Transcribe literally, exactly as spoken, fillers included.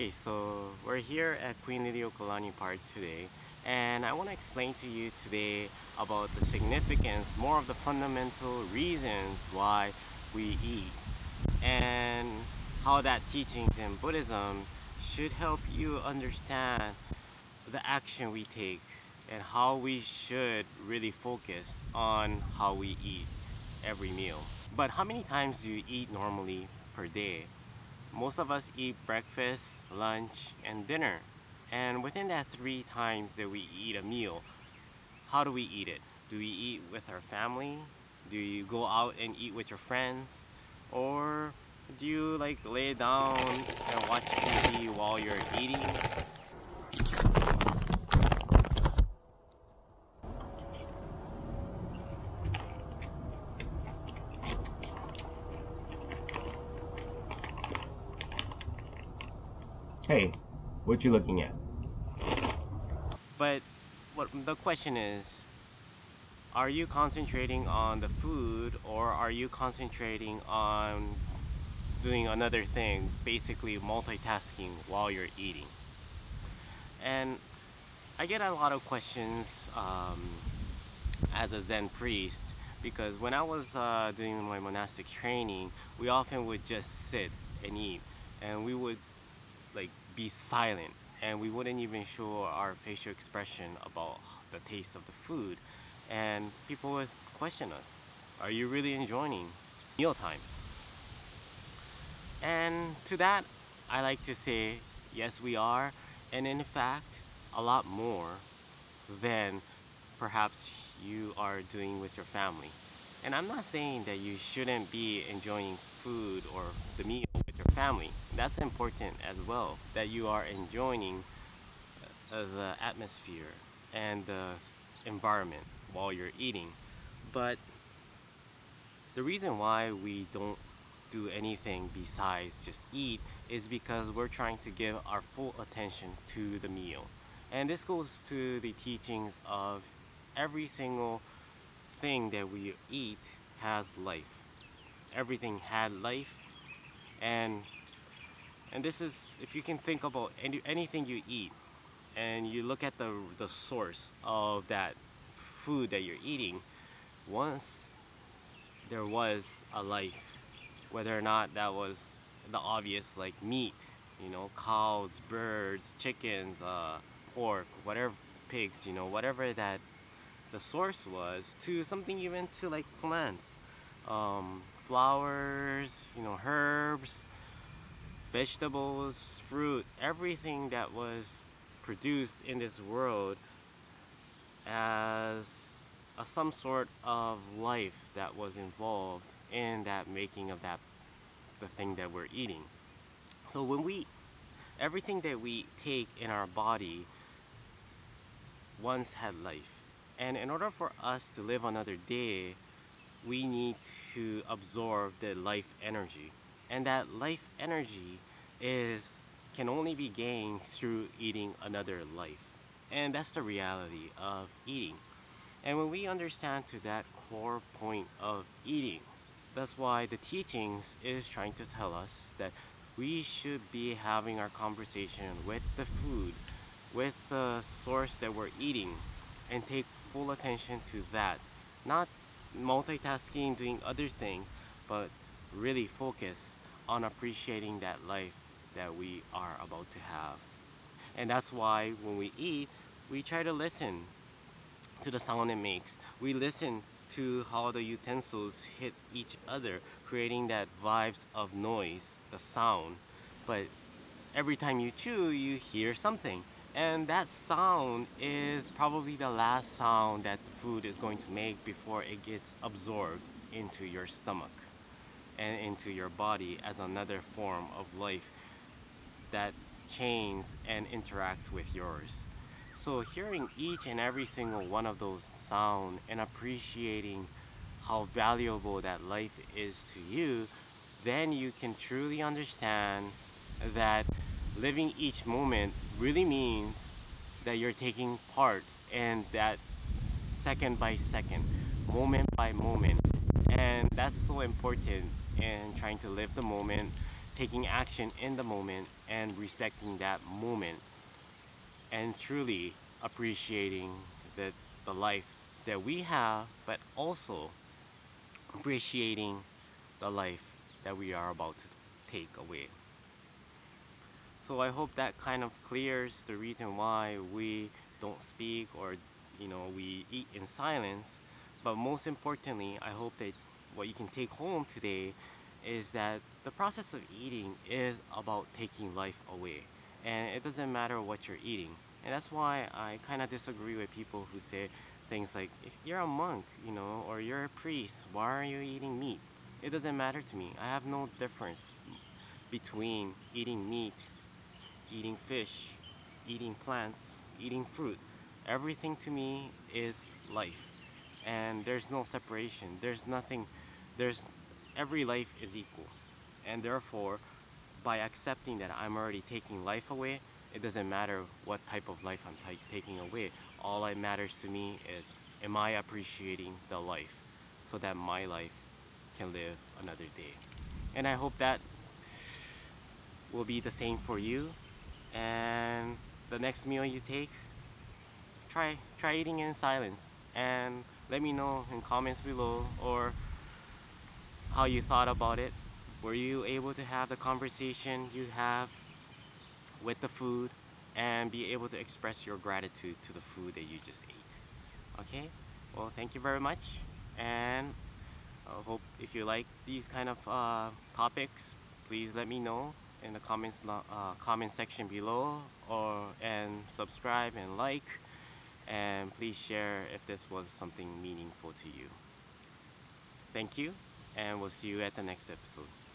Okay, so we're here at Queen Liliuokalani Park today, and I want to explain to you today about the significance, more of the fundamental reasons why we eat, and how that teachings in Buddhism should help you understand the action we take and how we should really focus on how we eat every meal. But how many times do you eat normally per day? Most of us eat breakfast, lunch, and dinner. And within that three times that we eat a meal, how do we eat it? Do we eat with our family? Do you go out and eat with your friends? Or do you like lay down and watch T V while you're eating? Hey, what you looking at? But what the question is, are you concentrating on the food, or are you concentrating on doing another thing, basically multitasking while you're eating? And I get a lot of questions um, as a Zen priest, because when I was uh, doing my monastic training, we often would just sit and eat, and we would like be silent, and we wouldn't even show our facial expression about the taste of the food, and people would question us, are you really enjoying mealtime? And to that I like to say, yes we are, and in fact a lot more than perhaps you are doing with your family. And I'm not saying that you shouldn't be enjoying food or the meal with your family. That's important as well, that you are enjoying the atmosphere and the environment while you're eating. But the reason why we don't do anything besides just eat is because we're trying to give our full attention to the meal. And this goes to the teachings of every single thing that we eat has life. Everything had life, and and this is, if you can think about any, anything you eat and you look at the, the source of that food that you're eating, once there was a life, whether or not that was the obvious, like meat, you know, cows, birds, chickens, uh, pork, whatever, pigs, you know, whatever that the source was, to something even to like plants, um, flowers, you know, herbs, vegetables, fruit, everything that was produced in this world as a, some sort of life that was involved in that making of that the thing that we're eating. So when we, everything that we take in our body once had life. And in order for us to live another day, we need to absorb the life energy. And that life energy is can only be gained through eating another life. And that's the reality of eating. And when we understand to that core point of eating, that's why the teachings is trying to tell us that we should be having our conversation with the food, with the source that we're eating, and take full attention to that. Not multitasking, doing other things, but really focus on appreciating that life that we are about to have. And that's why when we eat, we try to listen to the sound it makes. We listen to how the utensils hit each other, creating that vibes of noise, the sound. But every time you chew, you hear something. And that sound is probably the last sound that the food is going to make before it gets absorbed into your stomach and into your body as another form of life that changes and interacts with yours. So hearing each and every single one of those sounds and appreciating how valuable that life is to you, then you can truly understand that living each moment really means that you're taking part in that second by second, moment by moment. And that's so important in trying to live the moment taking action in the moment and respecting that moment, and truly appreciating the, the life that we have, but also appreciating the life that we are about to take away. So I hope that kind of clears the reason why we don't speak, or you know, we eat in silence. But most importantly, I hope that what you can take home today is that the process of eating is about taking life away, and it doesn't matter what you're eating. And that's why I kind of disagree with people who say things like, if you're a monk, you know, or you're a priest, why are you eating meat? It doesn't matter to me. I have no difference between eating meat, eating fish, eating plants, eating fruit. Everything to me is life, and there's no separation. There's nothing, there's, every life is equal. And therefore, by accepting that I'm already taking life away, it doesn't matter what type of life I'm t taking away. All that matters to me is, am I appreciating the life so that my life can live another day? And I hope that will be the same for you. And the next meal you take, try try eating in silence, and let me know in comments below or how you thought about it. Were you able to have the conversation you have with the food and be able to express your gratitude to the food that you just ate? Okay, well, thank you very much, and I hope if you like these kind of uh, topics, please let me know in the comments uh, comment section below, or and subscribe and like, and please share if this was something meaningful to you. Thank you, and we'll see you at the next episode.